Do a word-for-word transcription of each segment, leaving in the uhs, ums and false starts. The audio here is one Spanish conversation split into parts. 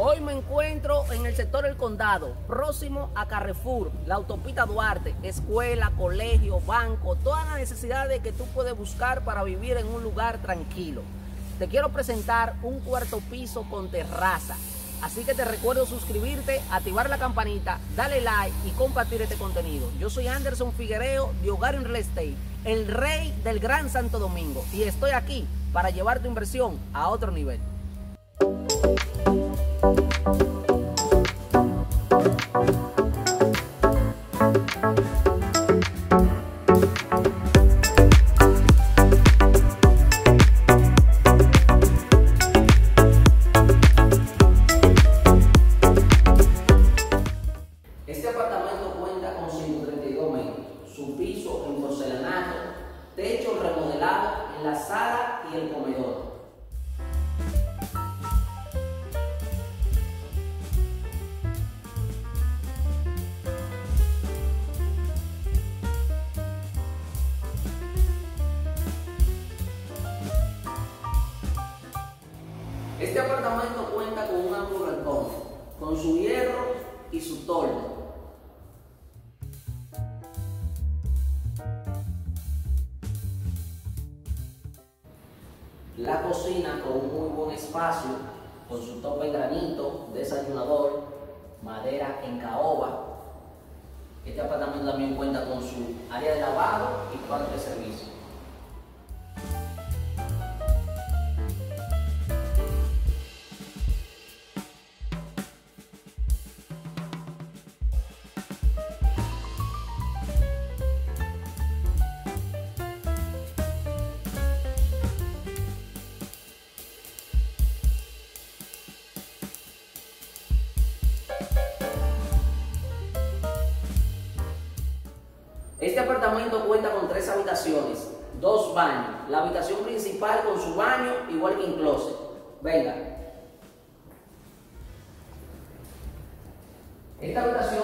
Hoy me encuentro en el sector El Condado, próximo a Carrefour, la autopista Duarte, escuela, colegio, banco, todas las necesidades que tú puedes buscar para vivir en un lugar tranquilo. Te quiero presentar un cuarto piso con terraza, así que te recuerdo suscribirte, activar la campanita, dale like y compartir este contenido. Yo soy Anderson Figuereo de Hogarium Real Estate, el rey del Gran Santo Domingo, y estoy aquí para llevar tu inversión a otro nivel. Este apartamento cuenta con un amplio balcón, con su hierro y su toldo. La cocina con un muy buen espacio, con su tope en granito, desayunador, madera en caoba. Este apartamento también cuenta con su área de lavado y cuarto de servicio. Este apartamento cuenta con tres habitaciones, dos baños, la habitación principal con su baño y walk-in closet. Venga. Esta habitación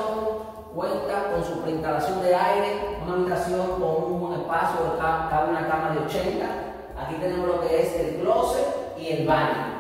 cuenta con su preinstalación de aire, una habitación con un buen espacio, cabe una cama de ochenta. Aquí tenemos lo que es el closet y el baño.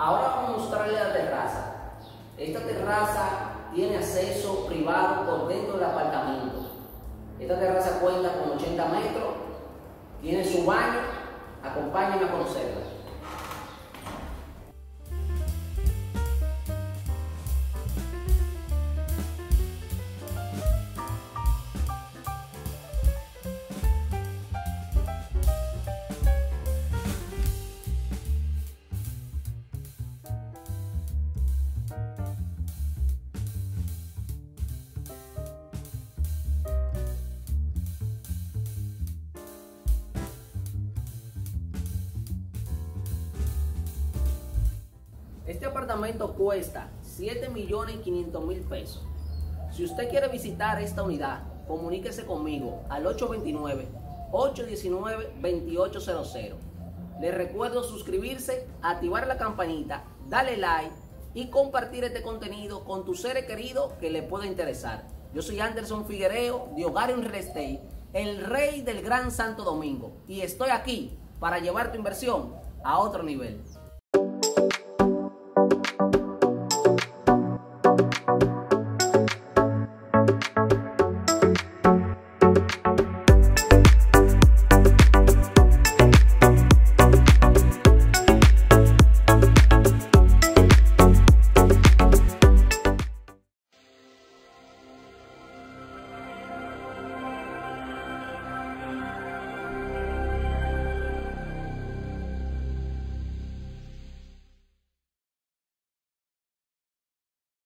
Ahora vamos a mostrarle la terraza. Esta terraza tiene acceso privado por dentro del apartamento. Esta terraza cuenta con ochenta metros, tiene su baño. Acompáñenme a conocerla. Este apartamento cuesta siete millones quinientos mil pesos. Si usted quiere visitar esta unidad, comuníquese conmigo al ocho dos nueve, ocho uno nueve, dos ocho cero cero. Les recuerdo suscribirse, activar la campanita, darle like y compartir este contenido con tus seres queridos que les pueda interesar. Yo soy Anderson Figuereo de Hogarium Real Estate, el rey del Gran Santo Domingo, y estoy aquí para llevar tu inversión a otro nivel.